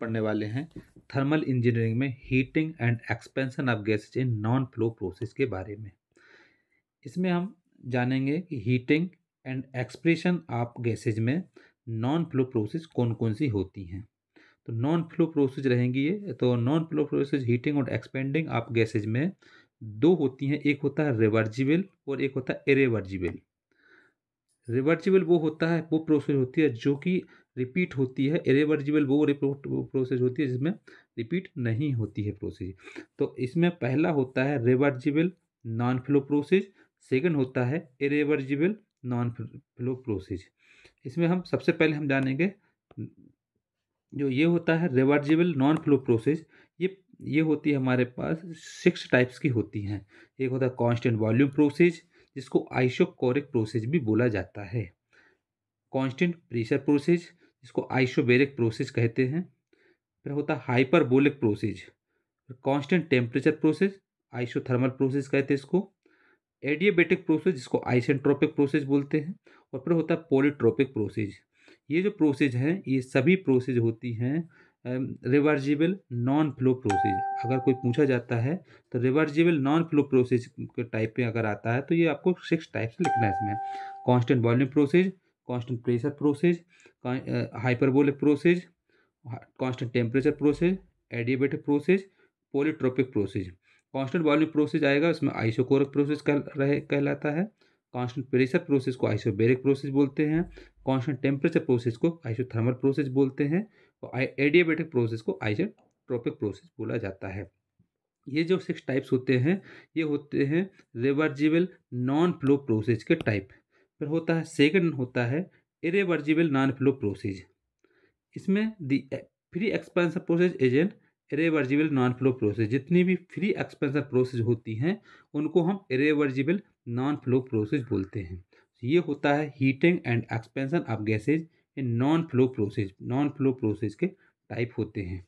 पढ़ने वाले हैं थर्मल इंजीनियरिंग में heating and expansion of gases in non flow process के बारे में। इसमें हम जानेंगे कि heating and expression of gases में नॉन फ्लो प्रोसेस कौन कौन सी होती हैं। तो नॉन फ्लो प्रोसेस रहेंगी ये। तो नॉन फ्लो प्रोसेस हीटिंग और एक्सपेंडिंग ऑफ गैसेज में दो होती हैं, एक होता है रिवर्सिबल और एक होता है इरिवर्सिबल। रिवर्सिबल वो होता है, वो प्रोसेस होती है जो कि रिपीट होती है। इरिवर्सिबल वो प्रोसेस होती है जिसमें रिपीट नहीं होती है प्रोसेस। तो इसमें पहला होता है reversible non flow process, second होता है इरिवर्सिबल नॉन फ्लो प्रोसेस। इसमें हम सबसे पहले हम जानेंगे जो ये होता है रिवर्सिबल नॉन फ्लो प्रोसेस, ये होती है हमारे पास 6 टाइप्स की होती हैं। एक होता है कांस्टेंट वॉल्यूम प्रोसेस जिसको आइसोकोरिक प्रोसेस भी बोला जाता है, कांस्टेंट प्रेशर प्रोसेस जिसको आइसोबेरिक प्रोसेस कहते हैं, फिर होता है hyperbolic process, constant temperature process isothermal process कहते हैं इसको, एडियोबेटिक प्रोसेस जिसको आइसेंट्रोपिक प्रोसेस बोलते हैं, और फिर होता है पोलीट्रोपिक प्रोसेस। ये जो प्रोसेस हैं ये सभी प्रोसेस होती हैं रिवर्सिबल नॉन फ्लो प्रोसेस। अगर कोई पूछा जाता है तो रिवर्सिबल नॉन फ्लो प्रोसेस के टाइप में अगर आता है तो ये आपको 6 टाइप्स लिखना है। इसमें constant volume process, constant pressure process, hyperbolic process, constant temperature process, adiabatic process, polytropic process. Constant volume process आएगा उसमें आइसोकोरिक प्रोसेस कहलाता है, कांस्टेंट प्रेशर प्रोसेस को आइसोबेरिक प्रोसेस बोलते हैं, कांस्टेंट टेम्परेचर प्रोसेस को आइसोथर्मल प्रोसेस बोलते हैं, और एडियोबेटिक प्रोसेस को आइसेंट्रोपिक प्रोसेस बोला जाता है। ये जो 6 टाइप्स होते हैं ये होते हैं रिवर्सिबल नॉन फ्लो प्रोसेस के टाइप। फिर होता है सेकंड होता है इरिवर्सिबल नॉन फ्लो प्रोसेस। इसमें the free expansion process is an irreversible non flow process. जितनी भी फ्री एक्सपेंशन प्रोसेस होती हैं उनको हम इरिवर्सिबल नॉन फ्लो प्रोसेस बोलते हैं। ये होता है heating and expansion of gases in non flow process. Non flow process के टाइप होते हैं।